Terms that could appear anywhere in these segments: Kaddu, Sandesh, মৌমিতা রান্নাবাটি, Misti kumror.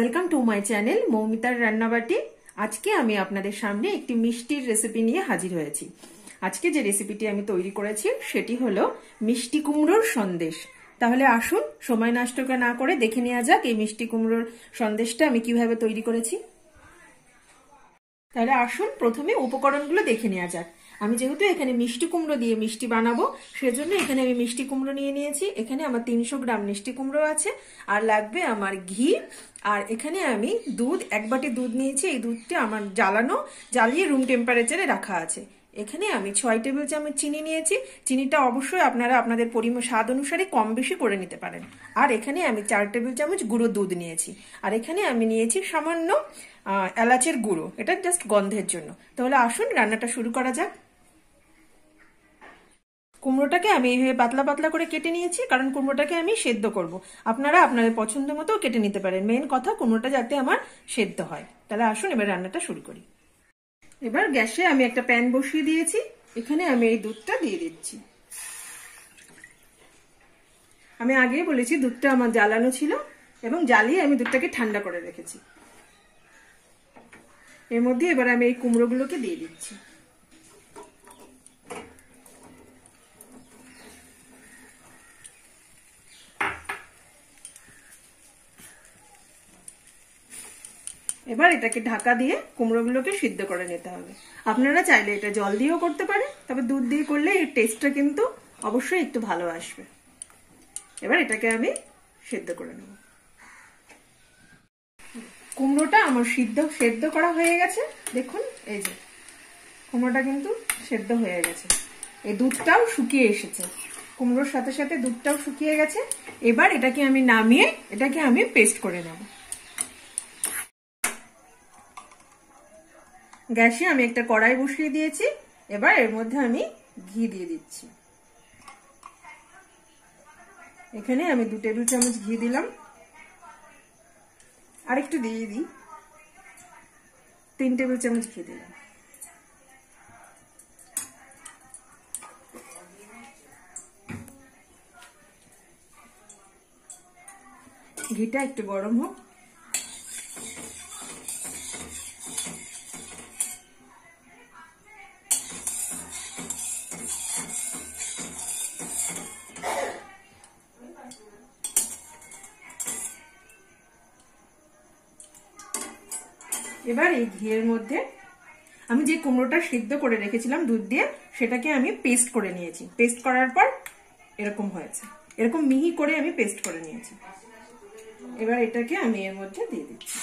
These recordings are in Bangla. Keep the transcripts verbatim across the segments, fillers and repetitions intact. वेलकम टू माई चैनल मौमितार रान्नाबाटी। आज के आमी आपनादेर सामने एक मिष्टिर रेसिपी निये हाजिर होयेछि। आज के जे रेसिपिटी आमी तैरी करेछि सेटी हलो मिष्टी कुमड़ोर सन्देश। ताहले आसुन समय नष्ट ना करे देखे नेওয়া যাক এই মিষ্টি কুমড়োর সন্দেশটা আমি কিভাবে তৈরি করেছি। তাহলে আসুন প্রথমে উপকরণগুলো দেখে নেওয়া যাক। আমি যেহেতু এখানে মিষ্টি কুমড়ো দিয়ে মিষ্টি বানাবো সেজন্য এখানে আমি মিষ্টি কুমড়ো নিয়ে নিয়েছি। এখানে আমার তিনশো গ্রাম মিষ্টি কুমড়ো আছে, আর লাগবে আমার ঘি, আর এখানে আমি দুধ, এক বাটি দুধ নিয়েছি। এই দুধটা আমার জ্বালানো জ্বালিয়ে রুম টেম্পারেচারে রাখা আছে। এখানে আমি ছয় টেবিল চামচ চিনি নিয়েছি। চিনিটা অবশ্যই আপনারা আপনাদের পরিমাণ স্বাদ অনুসারে কম বেশি করে নিতে পারেন। আর এখানে আমি চার টেবিল চামচ গুঁড়ো দুধ নিয়েছি। আর এখানে আমি নিয়েছি সামান্য এলাচের গুঁড়ো, এটা জাস্ট গন্ধের জন্য। তাহলে আসুন রান্নাটা শুরু করা যাক। কুমড়োটাকে আমি এইভাবে পাতলা পাতলা করে কেটে নিয়েছি, কারণ কুমড়োটাকে আমি সেদ্ধ করব। আপনারা আপনাদের পছন্দ মতো কেটে নিতে পারেন, মেন কথা কুমড়োটা যাতে আমার সেদ্ধ হয়। তাহলে আসুন এবার রান্নাটা শুরু করি। এবার গ্যাসে আমি একটা প্যান বসিয়ে দিয়েছি। এখানে আমি এই দুধটা দিয়ে দিচ্ছি। আমি আগেই বলেছি দুধটা আমার জ্বালানো ছিল এবং জ্বালিয়ে আমি দুধটাকে ঠান্ডা করে রেখেছি। এর মধ্যে এবার আমি এই কুমড়োগুলোকে দিয়ে দিচ্ছি। এবার এটাকে ঢাকা দিয়ে কুমড়োগুলোকে সিদ্ধ করে নিতে হবে। আপনারা চাইলে এটা জল দিয়েও করতে পারেন, তবে দুধ দিয়ে করলে এর টেস্টটা কিন্তু অবশ্যই একটু ভালো আসবে। এবার এটাকে আমি সিদ্ধ করে নেব। কুমড়োটা আমার সিদ্ধ সেদ্ধ করা হয়ে গেছে। দেখুন এই যে কুমড়োটা কিন্তু সেদ্ধ হয়ে গেছে, এই দুধটাও শুকিয়ে এসেছে। কুমড়োর সাথে সাথে দুধটাও শুকিয়ে গেছে। এবার এটাকে আমি নামিয়ে এটাকে আমি পেস্ট করে নেব। গ্যাসে আমি একটা কড়াই বসিয়ে দিয়েছি। এবার এর মধ্যে আমি ঘি দিয়ে দিচ্ছি। এখানে আমি দু টেবিল চামচ ঘি দিলাম, আর একটু দিয়ে দিই, তিন টেবিল চামচ ঘি দিলাম। ঘিটা একটু গরম হোক। এবার এই ঘিয়ের মধ্যে আমি যে কুমড়োটা সিদ্ধ করে রেখেছিলাম দুধ দিয়ে, সেটাকে আমি পেস্ট করে নিয়েছি। পেস্ট করার পর এরকম হয়েছে, এরকম মিহি করে আমি পেস্ট করে নিয়েছি। এবার এটাকে আমি এর মধ্যে দিয়ে দিচ্ছি।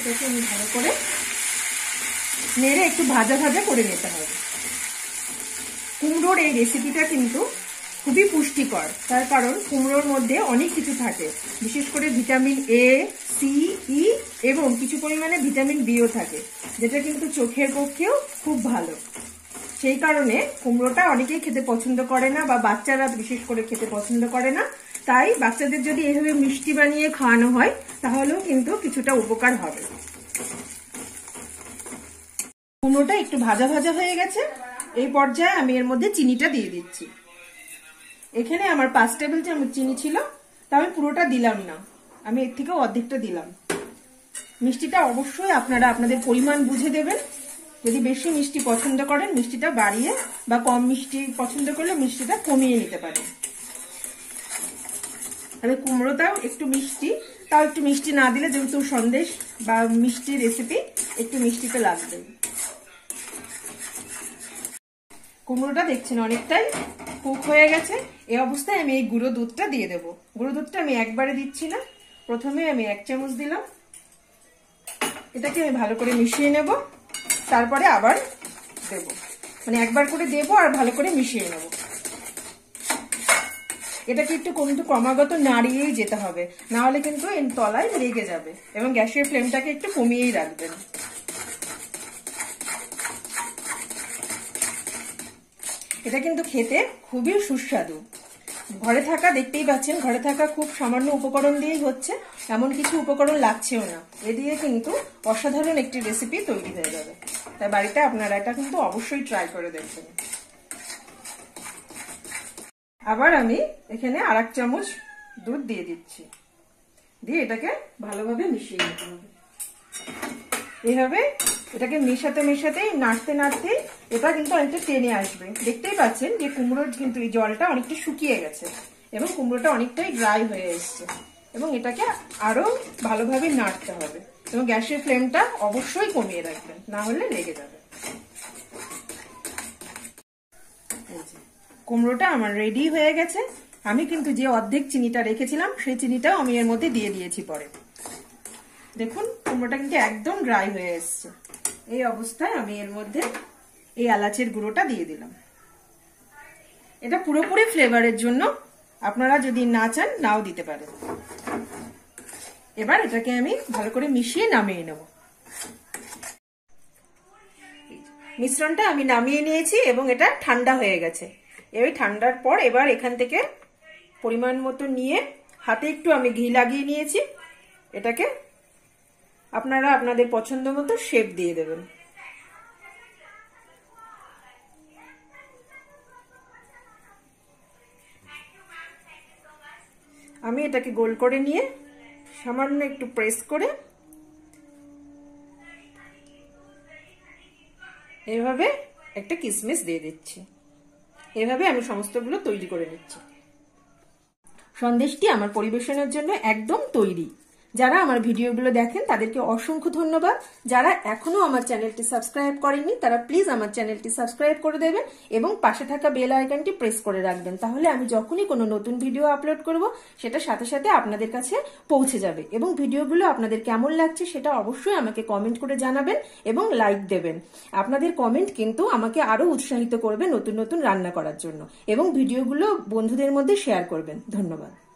এটাকে আমি ভালো করে নেড়ে একটু ভাজা ভাজা করে নিতে হবে। কুমড়োর এই রেসিপিটা কিন্তু খুবই পুষ্টিকর, তার কারণ কুমড়োর মধ্যে অনেক কিছু থাকে, বিশেষ করে ভিটামিন এ, সি, ই এবং কিছু পরিমাণে ভিটামিন বিও থাকে, যেটা কিন্তু চোখের পক্ষেও খুব ভালো। সেই কারণে কুমড়োটা অনেকেই খেতে পছন্দ করে না, বা বাচ্চারা বিশেষ করে খেতে পছন্দ করে না। তাই বাচ্চাদের যদি এভাবে মিষ্টি বানিয়ে খাওয়ানো হয় তাহলেও কিন্তু কিছুটা উপকার হবে। কুমড়োটা একটু ভাজা ভাজা হয়ে গেছে। এই পর্যায়ে আমি এর মধ্যে চিনিটা দিয়ে দিচ্ছি। এখানে আমার পাঁচ টেবিল চামচ চিনি ছিল, তা আমি পুরোটা দিলাম না, আমি এর থেকে অর্ধেকটা দিলাম। মিষ্টিটা অবশ্যই আপনারা আপনাদের পরিমাণ বুঝে দেবেন। যদি বেশি মিষ্টি পছন্দ করেন মিষ্টিটা বাড়িয়ে, বা কম মিষ্টি পছন্দ করলে মিষ্টিটা কমিয়ে নিতে পারেন। তবে কুমড়োটাও একটু মিষ্টি, তাও একটু মিষ্টি না দিলে, যেহেতু সন্দেশ বা মিষ্টি রেসিপি, একটু মিষ্টি তো লাগবে। কুমড়োটা দেখছেন অনেকটাই কুক হয়ে গেছে। এই অবস্থায় আমি এই গুঁড়ো দুধটা দিয়ে দেবো। গুঁড়ো দুধটা আমি একবারে দিচ্ছি না, প্রথমে আমি এক চামচ দিলাম। এটাকে আমি ভালো করে মিশিয়ে নেব, তারপরে আবার দেব, মানে একবার করে দেবো আর ভালো করে মিশিয়ে নেব। এটাকে একটু কিন্তু ক্রমাগত নাড়িয়েই যেতে হবে, না হলে কিন্তু এর তলায় লেগে যাবে। এবং গ্যাসের ফ্লেমটাকে একটু কমিয়েই রাখবেন। এটা কিন্তু খেতে খুবই সুস্বাদু। ঘরে থাকা দেখতেই পাচ্ছেন, ঘরে থাকা খুব সামান্য উপকরণ দিয়েই হচ্ছে, এমন কিছু উপকরণ লাগছেও না। এ দিয়ে কিন্তু অসাধারণ একটি রেসিপি তৈরি হয়ে যাবে। তাই বাড়িতে আপনারা এটা কিন্তু অবশ্যই ট্রাই করে দেখবেন। আবার আমি এখানে আর এক চামচ দুধ দিয়ে দিচ্ছি, দিয়ে এটাকে ভালোভাবে মিশিয়ে নিতে হবে। এভাবে এটাকে মেশাতে মেশাতেই নাড়তে নাড়তে এটা কিন্তু অনেকটা টেনে আসবে। দেখতেই পাচ্ছেন যে কুমড়োর কিন্তু এই জলটা অনেকটা শুকিয়ে গেছে এবং কুমড়োটা অনেকটাই ড্রাই হয়ে এসছে, এবং এটাকে আরো ভালোভাবে নাড়তে হবে এবং গ্যাসের ফ্লেমটা অবশ্যই কমিয়ে রাখবেন, না হলে লেগে যাবে। কুমড়োটা আমার রেডি হয়ে গেছে। আমি কিন্তু যে অর্ধেক চিনিটা রেখেছিলাম সেই চিনিটাও আমি এর মধ্যে দিয়ে দিয়েছি পরে। দেখুন কুমড়োটা কিন্তু একদম ড্রাই হয়ে এসছে। এই অবস্থায় আমি এর মধ্যে এই এলাচের গুঁড়োটা দিয়ে দিলাম। এটা পুরোপুরি ফ্লেভারের জন্য, আপনারা যদি না চান নাও দিতে পারেন। এবার এটাকে আমি ভালো করে মিশিয়ে নামিয়ে নেব। মিশ্রণটা আমি নামিয়ে নিয়েছি এবং এটা ঠান্ডা হয়ে গেছে। এই ঠান্ডার পর এবার এখান থেকে পরিমাণ মতো নিয়ে হাতে একটু আমি ঘি লাগিয়ে নিয়েছি। এটাকে আপনারা আপনাদের পছন্দ মতো শেপ দিয়ে দেবেন। আমি এটাকে গোল করে নিয়ে সামান্য একটু প্রেস করে এভাবে একটা কিসমিস দিয়ে দিচ্ছি। এভাবে আমি সমস্তগুলো তৈরি করে নিচ্ছি। সন্দেশটি আমার পরিবেশনের জন্য একদম তৈরি। যারা আমার ভিডিওগুলো দেখেন তাদেরকে অসংখ্য ধন্যবাদ। যারা এখনো আমার চ্যানেলটি সাবস্ক্রাইব করেননি তারা প্লিজ আমার চ্যানেলটি সাবস্ক্রাইব করে দেবেন এবং পাশে থাকা বেল আইকনটি প্রেস করে রাখবেন। তাহলে আমি যখনই কোনো নতুন ভিডিও আপলোড করব সেটা সাথে সাথে আপনাদের কাছে পৌঁছে যাবে। এবং ভিডিওগুলো আপনাদের কেমন লাগছে সেটা অবশ্যই আমাকে কমেন্ট করে জানাবেন এবং লাইক দেবেন। আপনাদের কমেন্ট কিন্তু আমাকে আরও উৎসাহিত করবে নতুন নতুন রান্না করার জন্য, এবং ভিডিওগুলো বন্ধুদের মধ্যে শেয়ার করবেন। ধন্যবাদ।